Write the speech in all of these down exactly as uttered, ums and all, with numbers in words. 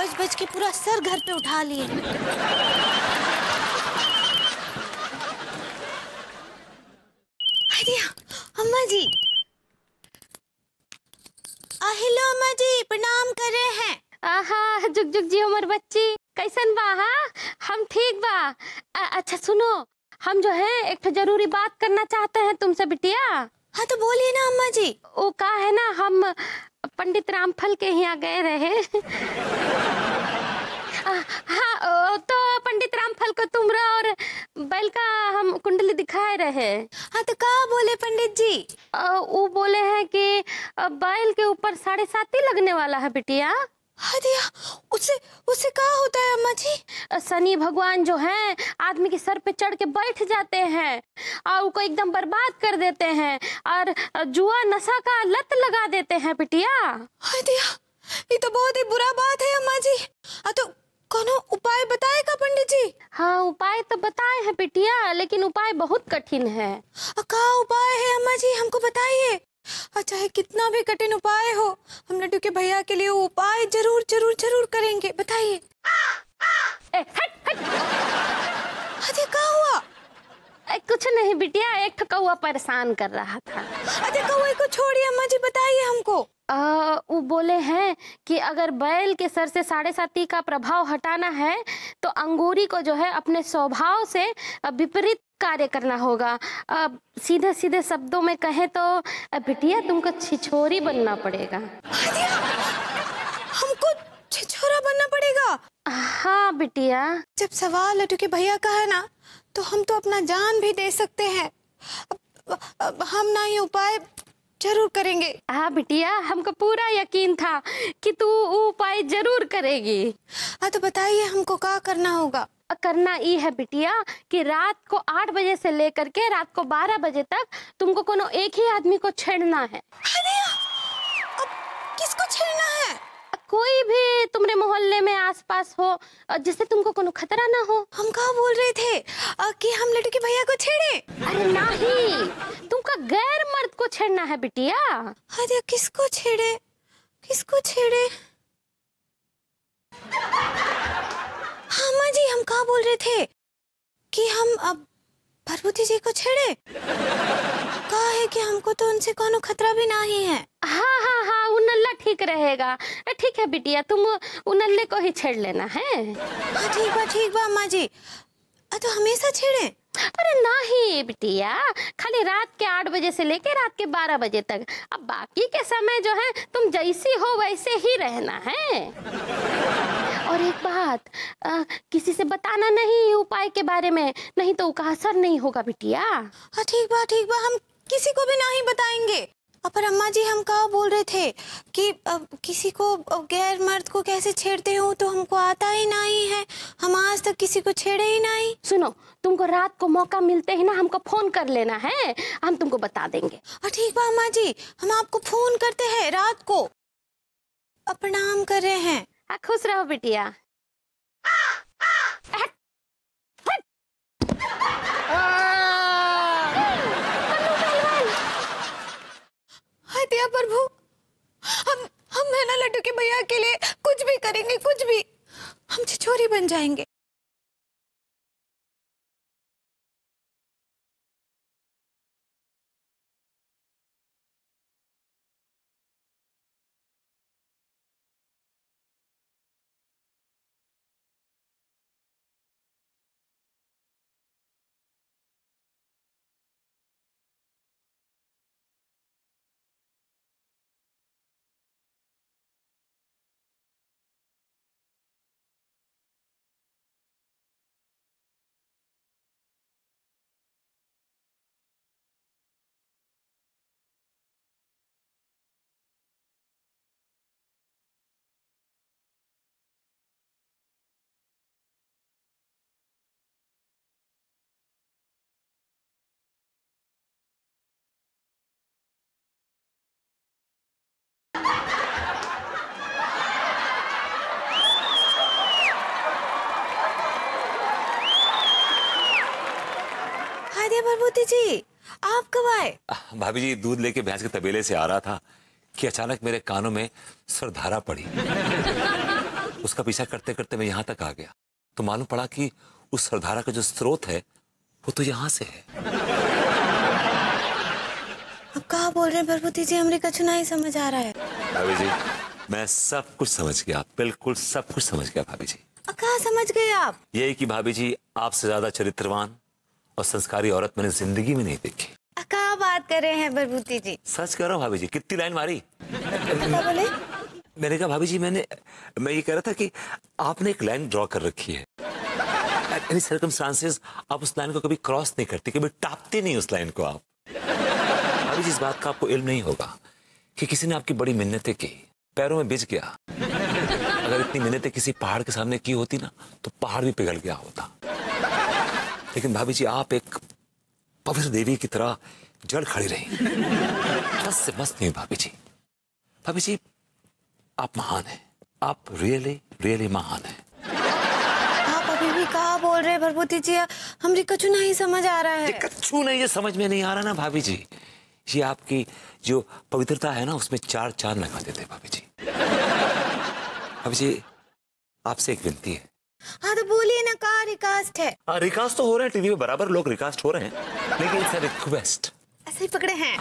बज बज के पूरा सर घर पे उठा लिए। अरे अम्मा जी, हेलो अम्मा जी, प्रणाम कर रहे हैं। आहा जुग जुग जी हमर बच्ची कैसन बा? हाँ हम ठीक बा। आ, अच्छा सुनो, हम जो है एक तो जरूरी बात करना चाहते हैं तुमसे बिटिया। हाँ तो बोलिए ना अम्मा जी। वो कहा है ना, हम पंडित रामफल के यहाँ गए रहे। आ, हाँ तो पंडित रामफल को तुमरा और बैल का हम कुंडली दिखाए रहे। हाँ तो कहा बोले पंडित जी? आ, वो बोले हैं कि बैल के ऊपर साढ़े साती लगने वाला है बिटिया। उसे उसे क्या होता है अम्मा जी? शनि भगवान जो हैं आदमी के सर पे चढ़ के बैठ जाते हैं और उनको एकदम बर्बाद कर देते हैं और जुआ नशा का लत लगा देते हैं बिटिया। ये तो बहुत ही बुरा बात है अम्मा जी। आ तो कोनो उपाय बताएगा पंडित जी? हाँ उपाय तो बताए हैं बिटिया, लेकिन उपाय बहुत कठिन है। क्या उपाय है अम्मा जी, हमको बताइए। अच्छा है, कितना भी कठिन उपाय हो हम लड्डू के भैया के लिए उपाय जरूर जरूर जरूर करेंगे, बताइए। हट हट। अरे क्या हुआ? ए, कुछ नहीं बिटिया, एक कौवा परेशान कर रहा था। अरे कौवे को छोड़िए अम्मा जी, बताइए हमको। आ, वो बोले हैं कि अगर बैल के सर से साढ़े साती का प्रभाव हटाना है तो अंगूरी को जो है अपने स्वभाव से विपरीत कार्य करना होगा। अब सीधे सीधे शब्दों में कहे तो बिटिया तुमको छिछोरी बनना पड़ेगा। हमको छिछोरा बनना पड़ेगा? हाँ बिटिया। जब सवाल लड्डू के भैया का है ना तो हम तो अपना जान भी दे सकते हैं। अब, अब हम ना ये उपाय जरूर करेंगे। हाँ बिटिया, हमको पूरा यकीन था कि तू उपाय जरूर करेगी। हाँ तो बताइए हमको क्या करना होगा? करना ये है बिटिया कि रात को आठ बजे से लेकर के रात को बारह बजे तक तुमको कोनो एक ही आदमी को छेड़ना है। अब किसको छेड़ना है? कोई भी तुम्हारे मोहल्ले में आसपास हो जिससे तुमको कोनो खतरा ना हो। हम कहाँ बोल रहे थे कि हम लड़के भैया को छेड़े? अरे नहीं, तुमका गैर मर्द को छेड़ना है बिटिया। अरे किसको छेड़े, किसको छेड़े? हाँ माँ जी, हम कहाँ बोल रहे थे कि हम अब विभूति जी को छेड़े? कहा है कि हमको तो उनसे कोनो खतरा भी ना ही है। हाँ हाँ हाँ, उनल्ला ठीक रहेगा। ठीक है बिटिया, तुम उनल्ले को ही छेड़ लेना है। हाँ ठीक बा, ठीक बा अम्मा जी। तो हमेशा छेड़े? अरे नहीं बिटिया, खाली रात के आठ बजे से लेकर रात के बारह बजे तक। अब बाकी के समय जो है तुम जैसी हो वैसे ही रहना है। और एक बात, आ, किसी से बताना नहीं उपाय के बारे में, नहीं तो उसका असर नहीं होगा बिटिया। हाँ ठीक बा, ठीक बा, हम किसी को भी नहीं बताएंगे। पर अम्मा जी हम क्या बोल रहे थे कि अब किसी को, अब गैर मर्द को कैसे छेड़ते हो तो हमको आता ही नहीं है। हम आज तक किसी को छेड़े ही नहीं। सुनो, तुमको रात को मौका मिलते ही ना हमको फोन कर लेना है, हम तुमको बता देंगे। हाँ ठीक बा अम्मा जी, हम आपको फोन करते हैं रात को। प्रणाम कर रहे हैं। खुश रहो बिटिया। हाय दिया प्रभु, हम हम है ना लड्डू के भैया के लिए कुछ भी करेंगे, कुछ भी। हम छिछोरी बन जाएंगे। विभूति जी आप कब आए? भाभी जी दूध लेके भैंस के तबेले से आ रहा था कि अचानक मेरे कानों में सरधारा पड़ी। उसका पीछा करते करते मैं यहाँ तक आ गया तो मालूम पड़ा कि उस सरधारा का जो स्रोत है वो तो यहाँ से है। अब कहाँ बोल रहे हैं भरभूति जी, हमरे कछु नहीं समझ आ रहा है। भाभी जी मैं सब कुछ समझ गया, बिल्कुल सब कुछ समझ गया भाभी जी। कहाँ समझ गए आप? यही कि भाभी जी आपसे ज्यादा चरित्रवान और संस्कारी औरत मैंने जिंदगी में नहीं देखी। क्या बात कर रहे हैं भरभूति जी? सच कह रहा हूँ भाभी जी, कितनी लाइन मारी। क्या बोले? मैंने कहा भाभी जी मैंने मैं ये कह रहा था कि आपने एक लाइन ड्रॉ कर रखी है, एनी सर्कमस्टांसेस आप उस लाइन को कभी क्रॉस नहीं करती, कभी टापते नहीं उस लाइन को आप। भाभी जी इस बात का आपको इल्म नहीं होगा कि किसी ने आपकी बड़ी मिन्नतें की, पैरों में बिज गया। अगर इतनी मिन्नतें किसी पहाड़ के सामने की होती ना तो पहाड़ भी पिघल गया होता। लेकिन भाभी जी आप एक पवित्र देवी की तरह जड़ खड़ी रही, बस से मस्त नहीं। भाभी जी भाभी जी आप महान हैं, आप रियली रियली महान हैं। आप अभी भी क्या बोल रहे हैं भरभूति जी? हमरी कछु नहीं समझ आ रहा है। कछु नहीं ये समझ में नहीं आ रहा ना भाभी जी, ये आपकी जो पवित्रता है ना उसमें चार चांद लगा देते हैं भाभी जी। भाभी जी आपसे एक विनती है। हाँ तो बोलिए ना, कहाँ रिकास्ट है? आ, रिकास्ट तो हो रहे हैं, टीवी में बराबर लोग रिकास्ट हो रहे हैं, लेकिन इट्स अ रिक्वेस्ट। सही पकड़े हैं?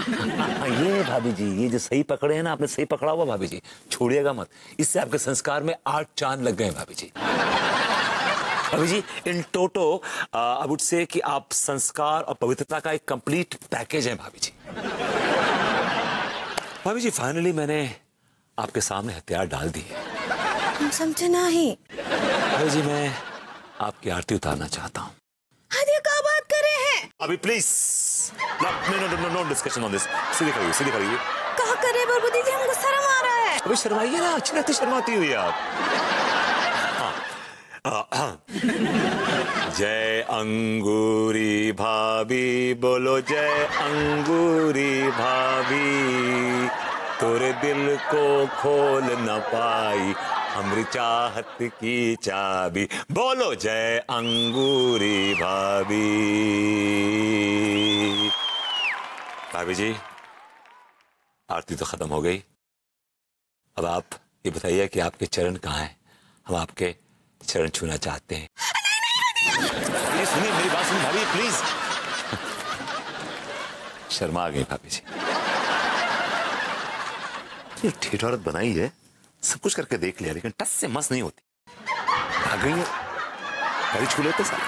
आ, ये भाभी जी ये जो सही पकड़े हैं ना आपने, सही पकड़ा हुआ भाभी जी, छोड़िएगा मत, इससे आपके संस्कार में आठ चांद लग गए हैं भाभी जी। भाभी जी इन टोटो आई वुड से कि आप संस्कार और पवित्रता का एक कंप्लीट पैकेज है भाभी जी। भाभी जी फाइनली मैंने आपके सामने हथियार डाल दिए। हम समझे नहीं भाभी जी, मैं आपकी आरती उतारना चाहता हूँ। क्या बात कर रहे हैं? अभी please no no discussion on this, सीधे करिए सीधे करिए। क्या कर रहे हैं भरभूति जी, हमको शर्म आ रहा है। अभी शर्माइए ना, अच्छी लगती शर्माती हुई आप। जय अंगूरी भाभी, बोलो जय अंगूरी भाभी, तेरे दिल को खोल न पाई हमरी चाहत की चाबी, बोलो जय अंगूरी भाभी। भाभी जी आरती तो खत्म हो गई, अब आप ये बताइए कि आपके चरण कहाँ हैं, हम आपके चरण छूना चाहते हैं। ये सुनिए मेरी बात सुनिए भाभी प्लीज। शर्मा आ गई भाभी जी, ये ठेठ औरत बनाई है, सब कुछ करके देख लिया लेकिन टस से मस नहीं होती। आ गई है, गाड़ी छू लेते सारे।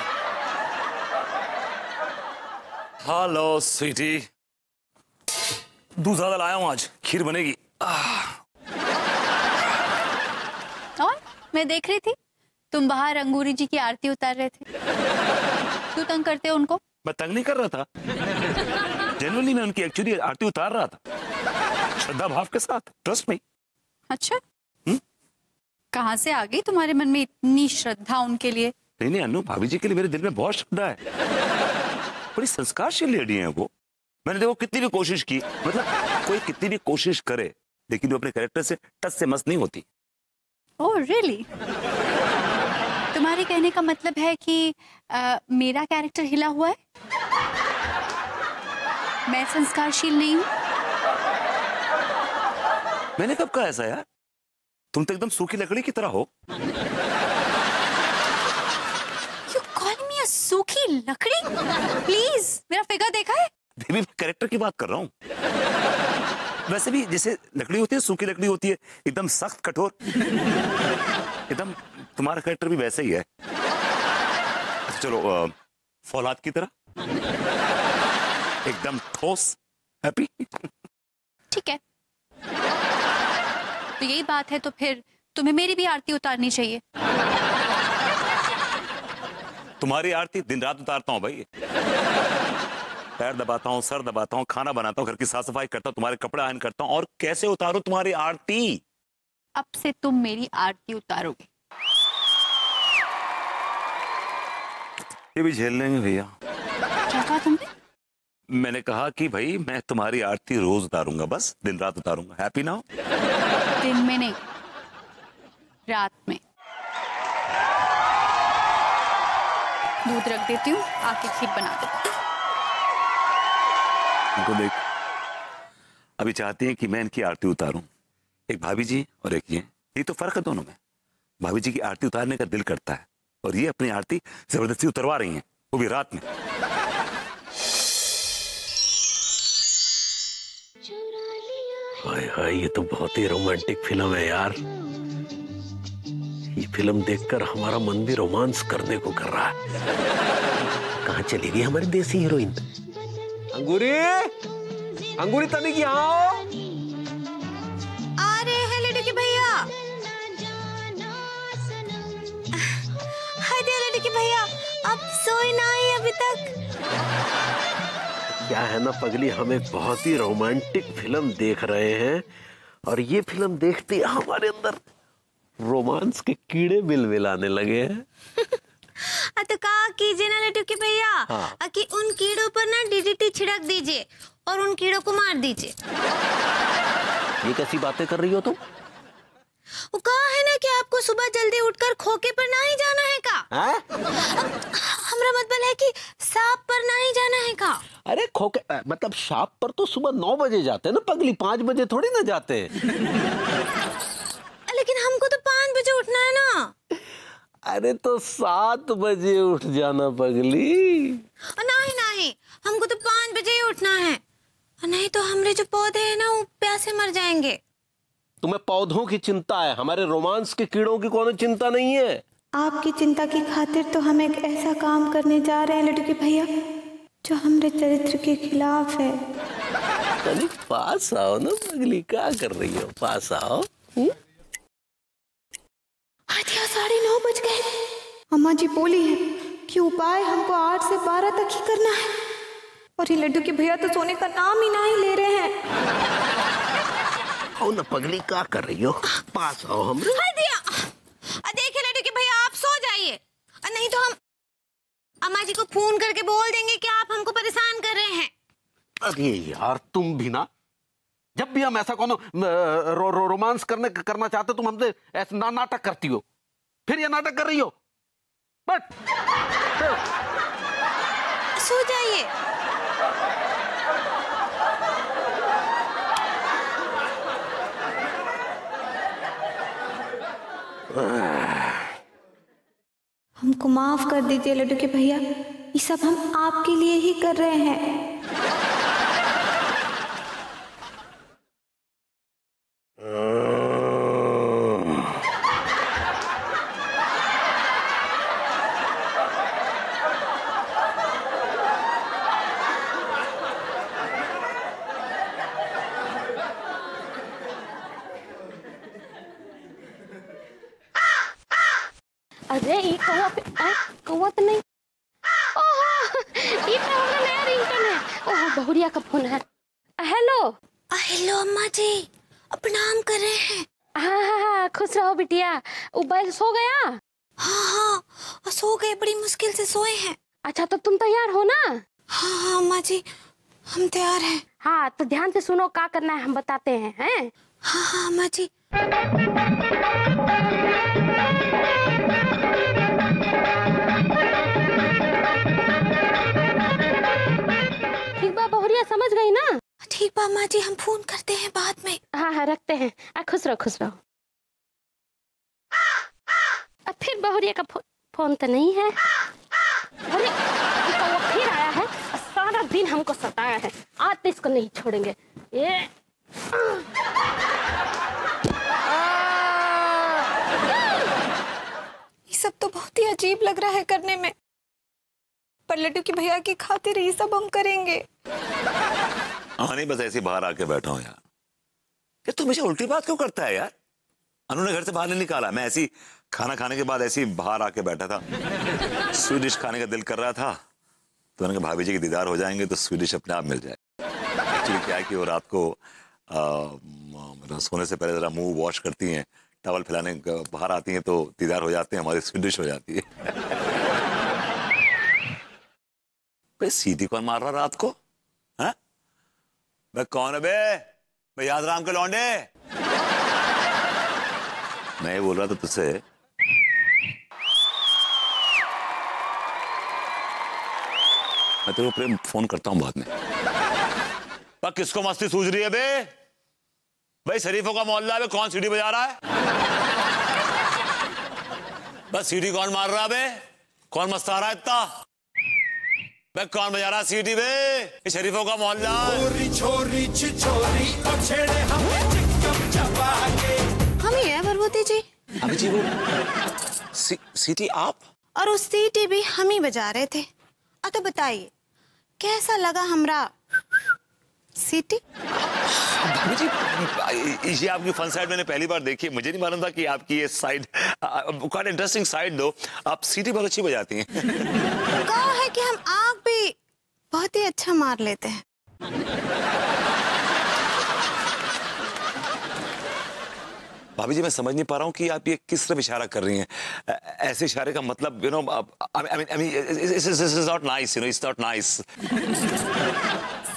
हेलो स्वीटी, दूध ज्यादा लाया हूँ आज, खीर बनेगी। और मैं देख रही थी तुम बाहर अंगूरी जी की आरती उतार रहे थे, क्यों तंग करते हो उनको? मैं तंग नहीं कर रहा था, जनरली मैं उनकी एक्चुअली आरती उतार रहा था श्रद्धा भाव के साथ, ट्रस्ट मी। अच्छा कहाँ से आ गई तुम्हारे मन में इतनी श्रद्धा उनके लिए? नहीं नहीं अनु, भाभी जी के लिए मेरे दिल में बहुत श्रद्धा है, बड़ी संस्कारशील लेडी हैं वो। मैंने देखो कितनी भी कोशिश की, मतलब कोई कितनी भी कोशिश करे लेकिन वो अपने कैरेक्टर से टच से मस नहीं होती। Oh really? तुम्हारे कहने का मतलब है कि आ, मेरा कैरेक्टर हिला हुआ है, मैं संस्कारशील नहीं हूँ? मैंने कब कहा ऐसा यार, तुम तो एकदम सूखी लकड़ी की तरह हो। You call me a सूखी लकड़ी? Please, मेरा फिगर देखा है? देवी कैरेक्टर की बात कर रहा हूँ। वैसे भी जैसे लकड़ी होती है सूखी लकड़ी होती है, एकदम सख्त कठोर, एकदम तुम्हारा कैरेक्टर भी वैसे ही है। अच्छा चलो फौलाद की तरह एकदम ठोस, हैप्पी। ठीक है तो यही बात है तो फिर तुम्हें मेरी भी आरती उतारनी चाहिए। तुम्हारी आरती दिन रात उतारता हूँ भाई, पैर दबाता हूँ, सर दबाता हूँ, खाना बनाता हूँ, घर की साफ सफाई करता हूँ, तुम्हारे कपड़े आयरन करता हूँ, और कैसे उतारू तुम्हारी आरती? अब से तुम मेरी आरती उतारोगे। ये भी झेल लेंगे भैया। क्या कहा तुमने? मैंने कहा कि भाई मैं तुम्हारी आरती रोज उतारूंगा, बस दिन रात उतारूंगा। हैप्पी ना? दिन में नहीं, रात में। दूध रख देती हूँ, आके खीर बना दो। इनको देख, अभी चाहती हैं कि मैं इनकी आरती उतारूं, एक भाभी जी और एक ये, ये तो फर्क है दोनों में। भाभी जी की आरती उतारने का दिल करता है और ये अपनी आरती जबरदस्ती उतरवा रही हैं, वो भी रात में। हाय हाय, ये तो बहुत ही रोमांटिक फिल्म है यार। ये फिल्म देखकर हमारा मन भी रोमांस करने को कर रहा है। कहाँ चली गई हमारी देसी हीरोइन? अंगूरी, अंगूरी तनिक यहाँ आओ। आ रहे हैं लड्डू के भैया। हाय दे लड्डू के भैया, आप सोए ना आए अभी तक? क्या है ना पगली, हमें बहुत ही रोमांटिक फिल्म देख रहे हैं और ये फिल्म देखते हमारे अंदर रोमांस के कीड़े मिलमिलाने लगे हैं। तो कहा कीजिए ना लड्डू के भैया, हाँ। कि उन कीड़ों पर ना डीडीटी छिड़क दीजिए और उन कीड़ों को मार दीजिए। ये कैसी बातें कर रही हो तुम? वो कहा है ना कि आपको सुबह जल्दी उठकर खोके पर ना ही जाना है का। हाँ? हमारा मतलब है कि सांप पर ना ही जाना है का। अरे खोके मतलब सांप पर तो सुबह नौ बजे जाते हैं ना पगली, पाँच बजे थोड़ी ना जाते। लेकिन हमको तो पाँच बजे उठना है ना। अरे तो सात बजे उठ जाना पगली। नहीं नहीं, हमको तो पाँच बजे ही उठना है, नहीं तो हमारे जो पौधे हैं ना वो प्यासे मर जाएंगे। तुम्हें पौधों की चिंता है, हमारे रोमांस के कीड़ों की कोई चिंता नहीं है। आपकी चिंता की खातिर तो हम एक ऐसा काम करने जा रहे हैं लड्डू के भैया जो हमारे चरित्र के खिलाफ है। पगली पास आओ ना, पगली क्या कर रही हो, पास आओ। साढ़े नौ बज गए। अम्मा जी बोली है कि उपाय हमको आठ से बारह तक ही करना है और ये लड्डू के भैया तो सोने का नाम ही ना ही ले रहे हैं। ओ ना पगली क्या कर रही हो, पास आओ। हम देखिए लड्डू के भैया, आप सो जाइए नहीं तो हम अम्मा जी को फोन करके बोल देंगे कि आप हमको परेशान कर रहे हैं। अरे यार तुम भी ना, जब भी हम ऐसा कोनो रो, रो, रोमांस करने करना चाहते तुम हमसे ऐसा ना, नाटक करती हो, फिर ये नाटक कर रही हो। बट सो जाइए। हमको माफ कर दीजिए लड्डू के भैया, ये सब हम आपके लिए ही कर रहे हैं। अरे ये कौवा पे कौवा तो नहीं। ओह, ये तो हमारा नया रिंगटोन है। ओह बहुरिया का फोन है। हेलो हेलो अम्मा जी, प्रणाम कर रहे हैं। हाँ हाँ हाँ, खुश रहो बिटिया। उबाइल सो गया? हाँ हाँ सो गए, बड़ी मुश्किल से सोए हैं। अच्छा तो तुम तैयार हो ना? हाँ हाँ अम्मा जी, हम तैयार हैं। हाँ तो ध्यान से सुनो, क्या करना है हम बताते हैं। है? हाँ हाँ अम्मा जी। ठीक बा बहुरिया, समझ गई ना? ठीक बा अम्मा जी, हम फोन करते हैं बाद में। हाँ हाँ रखते हैं। आ खुश रहो, खुश रहो। अब फिर बहुरिया का फो, फोन तो नहीं है। अरे तो वो फिर आया है, सारा दिन हमको सताया है, आज तो इसको नहीं छोड़ेंगे। ये सब तो बहुत ही अजीब लग रहा है करने में, पर लड्डू की भैया की खातिर ये सब हम करेंगे। हाँ नहीं, बस ऐसे बाहर आके बैठा हूँ यार। क्या तू मुझे उल्टी बात क्यों करता है यार? उन्होंने घर से बाहर नहीं निकाला, मैं ऐसी खाना खाने के बाद ऐसी बाहर आके बैठा था। स्वीडिश खाने का दिल कर रहा था तो उन्होंने कहा भाभी जी के दीदार हो जाएंगे तो स्वीडिश अपने आप मिल जाए। एक्चुअली क्या है कि वो रात को आ, सोने से पहले जरा मुँह वॉश करती हैं, टॉवल फैलाने बाहर आती हैं तो दीदार हो जाते हैं, हमारी स्वीडिश हो जाती है। बे सीधी कौन मार रहा रात को? हाँ बे कौन है बे? बे यादराम के लौंडे। मैं बोल रहा था तुझसे, मैं तेरे को प्रेम फोन करता हूँ बाद में। बे किसको मस्ती सूझ रही है बे? भाई शरीफों का मोहल्ला है, कौन सीढ़ी बजा रहा है? बस सीढ़ी कौन मार रहा बे? कौन मस्ता रहा इतना? बे कौन बजा रहा सीढ़ी बे? इस शरीफों का मोहल्ला। छोरी छोरी छिछोरी और छेड़े हम चिकम चबाके। हम ही हैं विभूति जी। अभी जी वो सी, सीटी आप? और उस सीटी भी हम ही बजा रहे थे। अ तो बताइए कैसा लगा हमरा सीटी? भाभी जी ये आपकी फन साइड मैंने पहली बार देखी, मुझे नहीं मालूम था कि आपकी ये साइड काफी इंटरेस्टिंग साइड दो। आप सीटी बहुत अच्छी बजाती हैं। कहा है कि हम आग भी बहुत ही अच्छा मार लेते हैं। भाभी जी मैं समझ नहीं पा रहा हूँ कि आप ये किस तरह इशारा कर रही हैं। ऐसे इशारे का मतलब you know I mean I mean it's it's not nice you know it's not nice.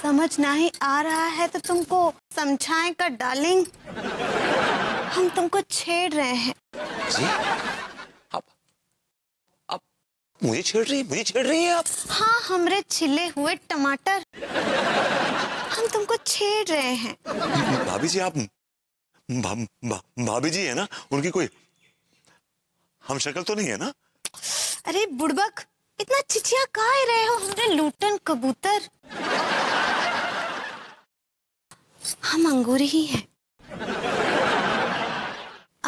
समझ नहीं आ रहा है तो तुमको समझाएं कर डार्लिंग, हम तुमको छेड़ रहे हैं। जी? आप आप मुझे छेड़ रही मुझे छेड़ रही हैं आप? हाँ हमरे छिले हुए टमाटर, हम तुमको छेड़ रहे हैं। भाभी जी आप भा, भा, भाभी जी है ना, उनकी कोई हम शक्ल तो नहीं है ना? अरे बुड़बक इतना चिचिया काहे रहे हो हमरे लूटन कबूतर, हम अंगूरी ही हैं।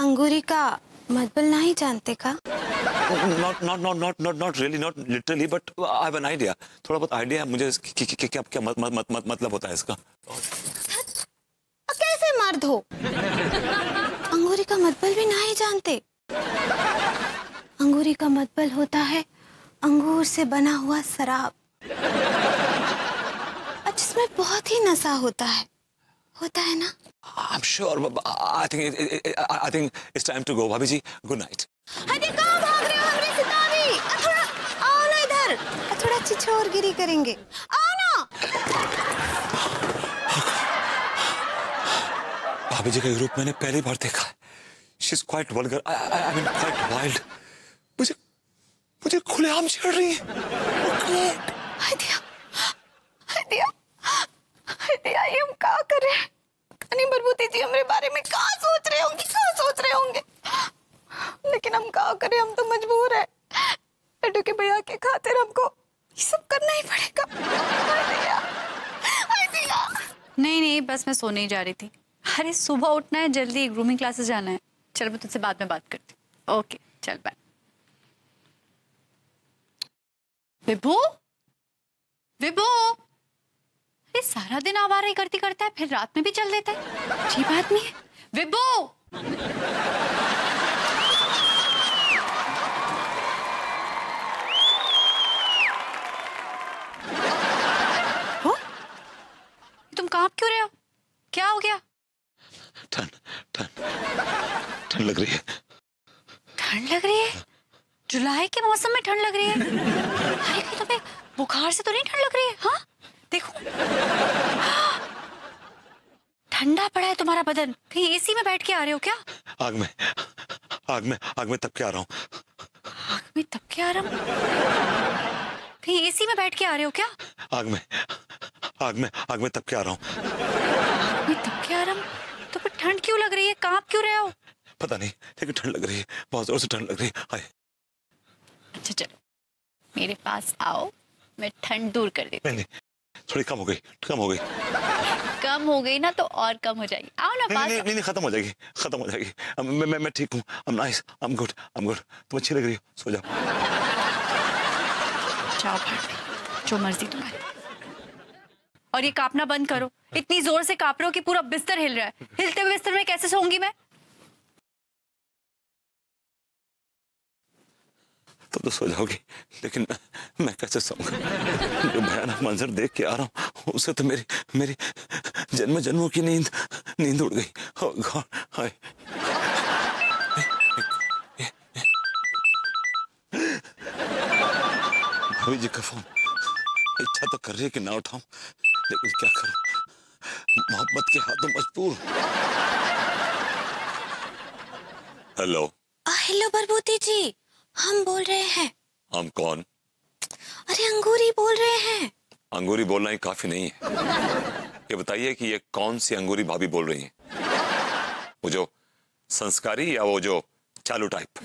अंगूरी का मतबल नहीं जानते का? Not not not not not not really not literally but I have an idea. थोड़ा बहुत idea है मुझे कि कि क्या क्या मत मत मत मतलब होता है इसका। कैसे मर्द हो? अंगूरी का मतबल भी नहीं जानते? अंगूरी का मतबल होता है अंगूर से बना हुआ शराब, जिसमें बहुत ही नशा होता है, होता है ना? I'm sure, I think, I think it's time to go, भाभी जी, good night. अरे कहाँ भाग रहे हो हमरे सितावी? थोड़ा आओ ना इधर, थोड़ा चिचोर गिरी करेंगे, आओ ना। भाभी जी का ये रूप मैंने पहली बार देखा है, she's quite vulgar, I, I, I mean quite wild. मुझे मुझे खुलेआम छेड़ रही है। Okay, idea, idea. दिया ये हम क्या कर रहे हैं? अरे विभूति जी हमरे बारे में क्या सोच रहे होंगे क्या सोच रहे होंगे लेकिन हम क्या करें, हम तो मजबूर है। लड्डू के भैया के खातिर हमको ये सब करना ही पड़ेगा। दिया, दिया। नहीं नहीं बस मैं सोने ही जा रही थी। अरे सुबह उठना है, जल्दी ग्रूमिंग क्लासेस जाना है। चल मैं तुझसे बाद में बात करती हूँ। ओके चल बाय। विभू विभू सारा दिन आवारा ही करती करता है, फिर रात में भी चल देता है। जी बात नहीं है विभू। तुम कांप क्यों रहे हो? क्या हो गया? ठंड ठंड ठंड लग रही है। ठंड लग रही है? जुलाई के मौसम में ठंड लग रही है? अरे कहीं तुम्हें बुखार से तो नहीं ठंड लग रही है? हाँ देखो ठंडा पड़ा है तुम्हारा बदन, कहीं एसी में बैठ के आ रहे हो क्या? आग में आग में आग में तपके आ रहा हूँ। आग में तपके आ रहा हूँ? कहीं एसी में बैठ के आ रहे हो क्या? आग में आग में आग में तपके आ रहा हूँ। आग में तपके आ रहा हूँ? तो फिर ठंड क्यों लग रही है? कांप क्यों रहे हो? पता नहीं लेकिन ठंड लग रही है, बहुत जोर से ठंड लग रही है। हाय अच्छा चलो मेरे पास आओ, मैं ठंड दूर कर देती हूँ। थोड़ी कम हो गई कम हो गई कम हो गई ना तो और कम हो जाएगी। आओ ना पास। नहीं नहीं, नहीं खत्म हो जाएगी खत्म हो जाएगी। मैं मैं मैं ठीक हूँ। I'm nice, I'm good, I'm good. तुम अच्छी लग रही हो, सो जाओ। जाओ भाभी, जो मर्जी तुम्हारी। और ये कांपना बंद करो, इतनी जोर से कांप रहे हो कि पूरा बिस्तर हिल रहा है। हिलते हुए बिस्तर में कैसे सोऊंगी मैं? तो, तो सो जाओगी लेकिन मैं कैसे सोऊंगा? जो भयानक मंजर देख के आ रहा हूँ उससे तो मेरी मेरी जन्म जन्मों की नींद नींद उड़ गई। ओ गॉड हाय। भाभी जी का फोन, इच्छा तो कर रही है कि ना उठाऊं लेकिन क्या करूं, मोहब्बत के हाथों मजबूर। हेलो हेलो विभूति जी हम बोल रहे हैं। हम कौन? अरे अंगूरी बोल रहे हैं। अंगूरी बोलना ही काफी नहीं है, ये बताइए कि ये कौन सी अंगूरी भाभी बोल रही हैं? वो जो संस्कारी या वो जो चालू टाइप।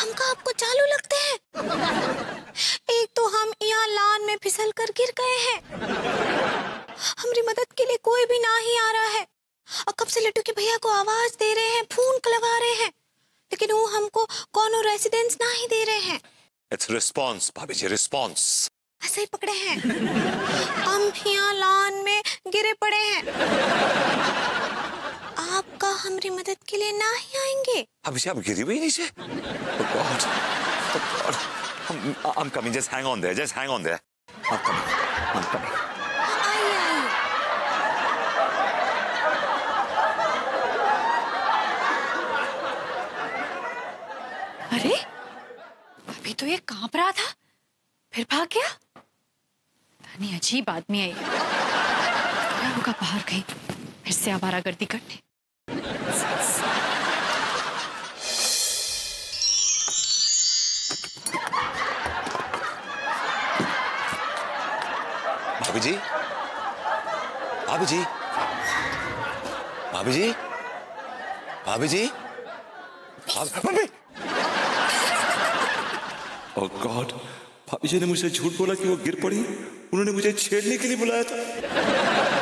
हम का आपको चालू लगते हैं? एक तो हम यहाँ लान में फिसल कर गिर गए हैं, हमारी मदद के लिए कोई भी ना ही आ रहा है, और कब से लड्डू के भैया को आवाज दे रहे हैं, फोन लगा रहे हैं, लेकिन वो हमको कोनो रेसिडेंस ना ही दे रहे हैं। इट्स रिस्पांस भाभी जी, रिस्पांस। ऐसे ही पकड़े हैं हम, यहाँ लान में गिरे पड़े हैं, आपका हमारी मदद के लिए ना ही आएंगे। अभी से आप गिरी हुई नीचे। Oh God, oh God, I'm, I'm coming. Just hang on there. Just hang on there. I'm coming. I'm coming. आइए आइए। अरे, अभी तो ये कांप रहा था, फिर भाग गया। नहीं, अजीब आदमी है ये। क्या होगा बाहर कहीं? फिर से आवारागर्दी करने। भाभी जी, भाभी जी, भाभी जी, भाभी जी, भाभी। ओह गॉड, भाभी जी ने मुझसे झूठ बोला कि वो गिर पड़ी, उन्होंने मुझे छेड़ने के लिए बुलाया था।